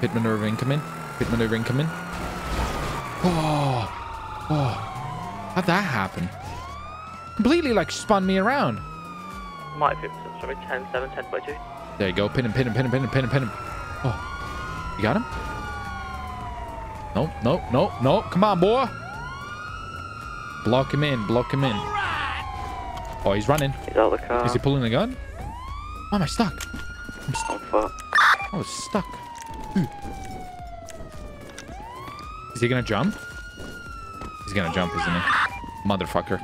Pit maneuver incoming. Pit maneuver incoming. Oh, oh. How'd that happen? Completely, like, spun me around. Might have hit, sorry, 10, 7, 10 by 2. There you go. Pin him, pin him, pin him, pin him, pin him, pin him. Oh. You got him? Nope, nope, nope, nope. Come on, boy. Block him in, block him in. Right. Oh, he's running. He's out of the car. Is he pulling the gun? Oh, am I stuck? I'm stuck. I was stuck. Is he gonna jump? He's gonna jump, isn't he? Motherfucker.